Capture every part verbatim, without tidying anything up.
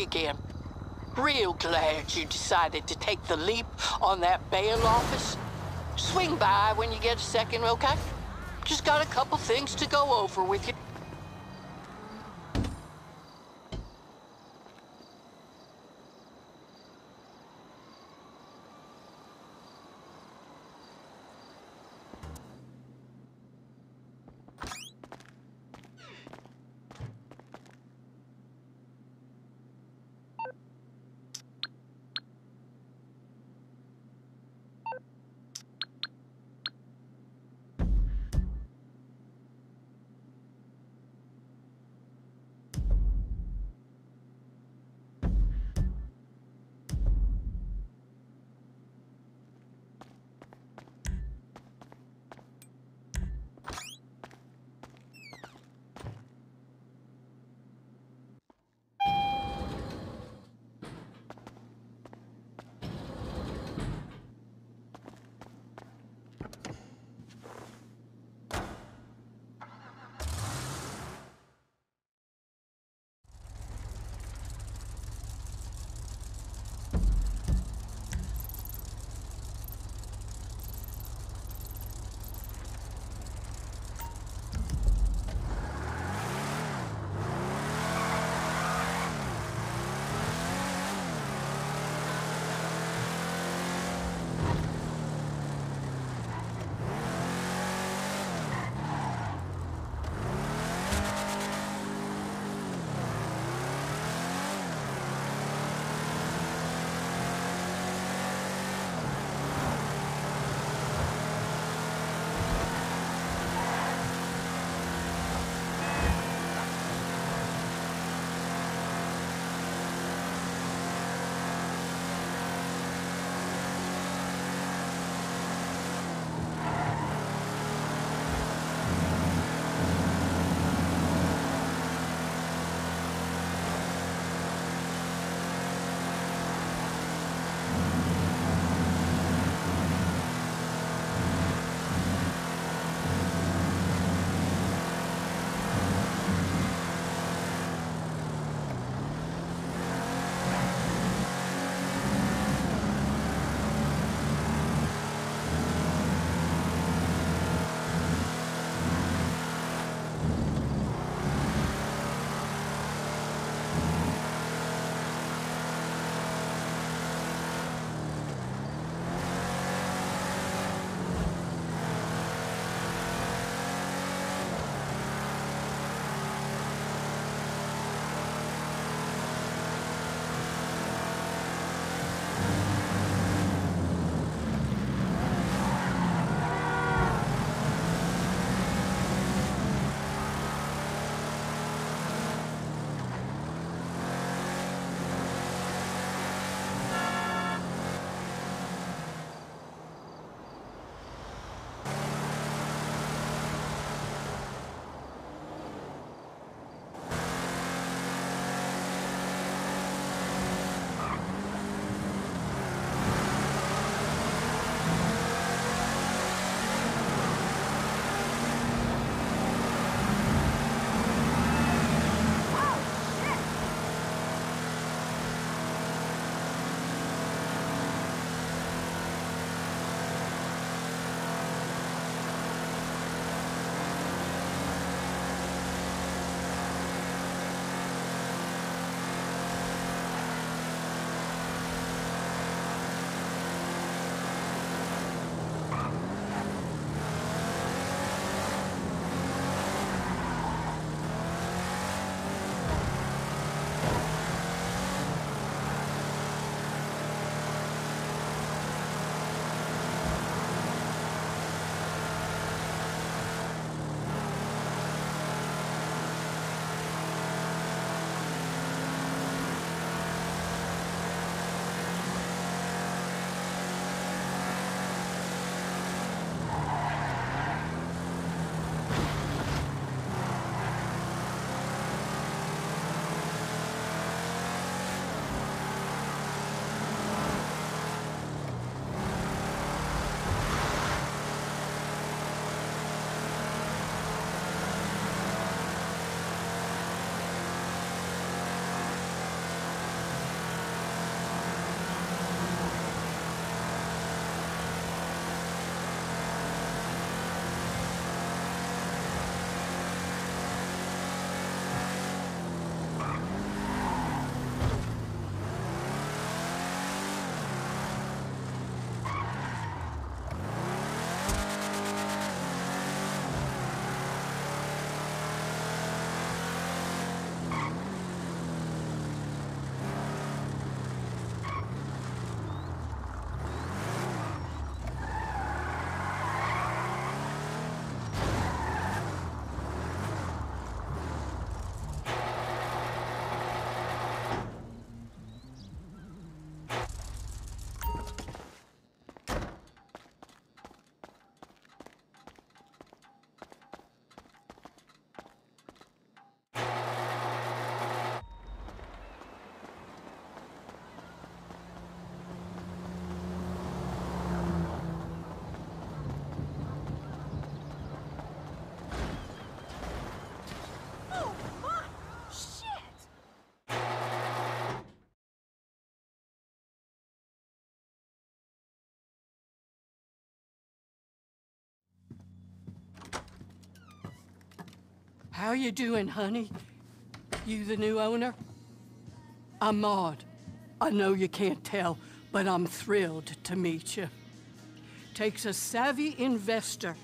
me again. Real glad you decided to take the leap on that bail office. Swing by when you get a second, okay? Just got a couple things to go over with you. How you doing, honey? You the new owner? I'm Maud. I know you can't tell, but I'm thrilled to meet you. Takes a savvy investor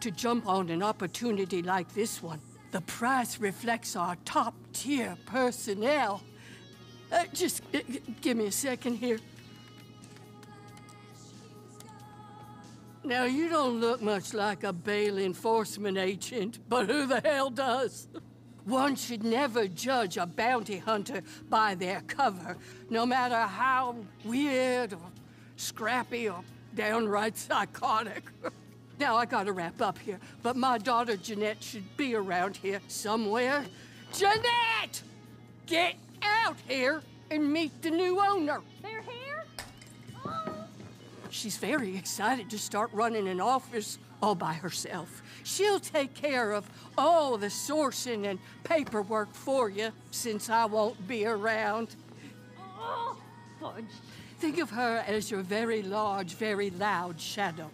to jump on an opportunity like this one. The price reflects our top-tier personnel. Uh, just uh, give me a second here. Now, you don't look much like a bail enforcement agent, but who the hell does? One should never judge a bounty hunter by their cover, no matter how weird or scrappy or downright psychotic. Now, I gotta wrap up here, but my daughter Jeanette should be around here somewhere. Jeanette! Get out here and meet the new owner. They're here? Oh. She's very excited to start running an office all by herself. She'll take care of all the sourcing and paperwork for you since I won't be around. Oh, fudge. Think of her as your very large, very loud shadow.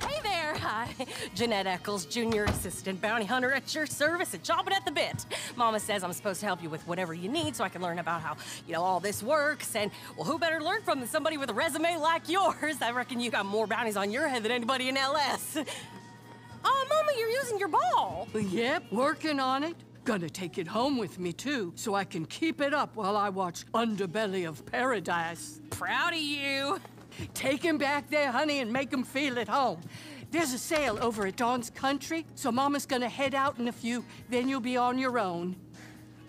Hey there, hi. Jeanette Eccles, junior assistant bounty hunter at your service and chopping at the bit. Mama says I'm supposed to help you with whatever you need so I can learn about how, you know, all this works. And, well, who better to learn from than somebody with a resume like yours? I reckon you got more bounties on your head than anybody in L S. Oh, Mama, you're using your ball. Yep, working on it. Gonna take it home with me, too, so I can keep it up while I watch Underbelly of Paradise. Proud of you. Take him back there, honey, and make him feel at home. There's a sale over at Dawn's Country, so Mama's gonna head out in a few, then you'll be on your own.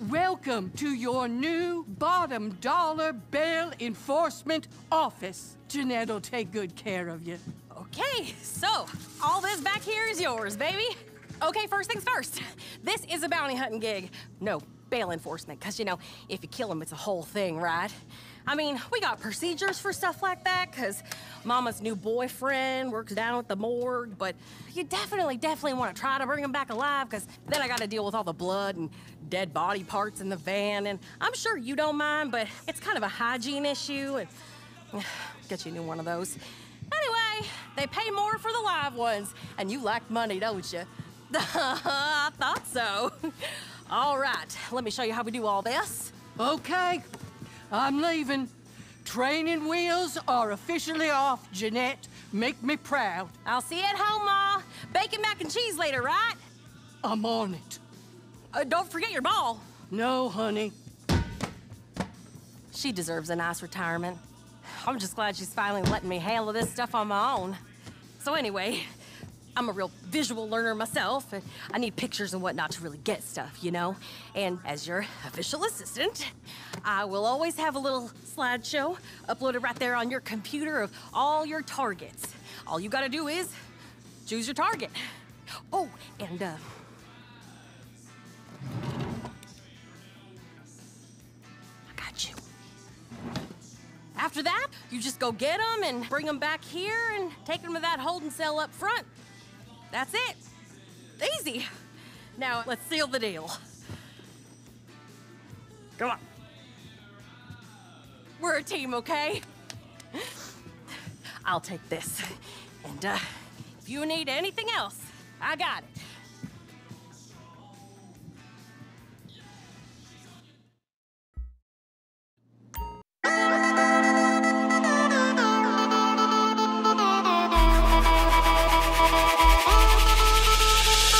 Welcome to your new Bottom Dollar Bail Enforcement Office. Jeanette'll take good care of you. Okay, so all this back here is yours, baby. Okay, first things first. This is a bounty hunting gig. No, bail enforcement, because, you know, if you kill him, it's a whole thing, right? I mean, we got procedures for stuff like that, because Mama's new boyfriend works down at the morgue, but you definitely, definitely want to try to bring him back alive, because then I got to deal with all the blood and dead body parts in the van, and I'm sure you don't mind, but it's kind of a hygiene issue, and get you a new one of those. Anyway, they pay more for the live ones, and you like money, don't you? I thought so. All right, let me show you how we do all this. Okay, I'm leaving. Training wheels are officially off, Jeanette. Make me proud. I'll see you at home, Ma. Bacon, mac and cheese later, right? I'm on it. Uh, don't forget your ball. No, honey. She deserves a nice retirement. I'm just glad she's finally letting me handle this stuff on my own. So anyway, I'm a real visual learner myself, and I need pictures and whatnot to really get stuff, you know? And as your official assistant, I will always have a little slideshow uploaded right there on your computer of all your targets. All you gotta do is choose your target. Oh, and, uh... I got you. After that, you just go get them and bring them back here and take them to that holding cell up front. That's it. Easy. Now, let's seal the deal. Come on. We're a team, okay? I'll take this. And uh, if you need anything else, I got it.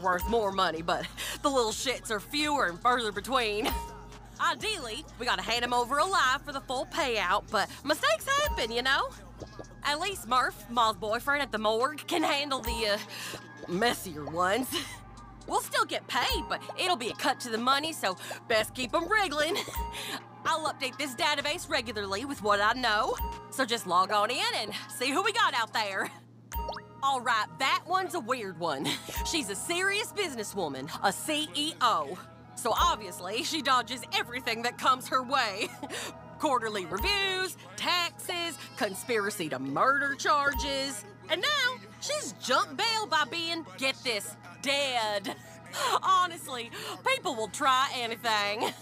worth more money, but the little shits are fewer and further between. Ideally, we gotta hand him over alive for the full payout, but mistakes happen, you know? At least Murph, Ma's boyfriend at the morgue, can handle the, uh, messier ones. We'll still get paid, but it'll be a cut to the money, so best keep them wriggling. I'll update this database regularly with what I know, so just log on in and see who we got out there. All right, that one's a weird one. She's a serious businesswoman, a C E O. So obviously, she dodges everything that comes her way. Quarterly reviews, taxes, conspiracy to murder charges. And now, she's jumped bail by being, get this, dead. Honestly, people will try anything.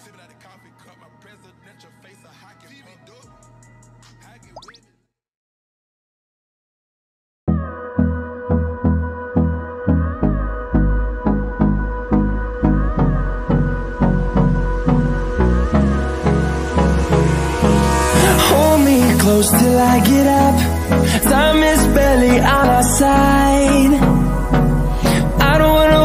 Close till I get up, time is barely on our side. I don't wanna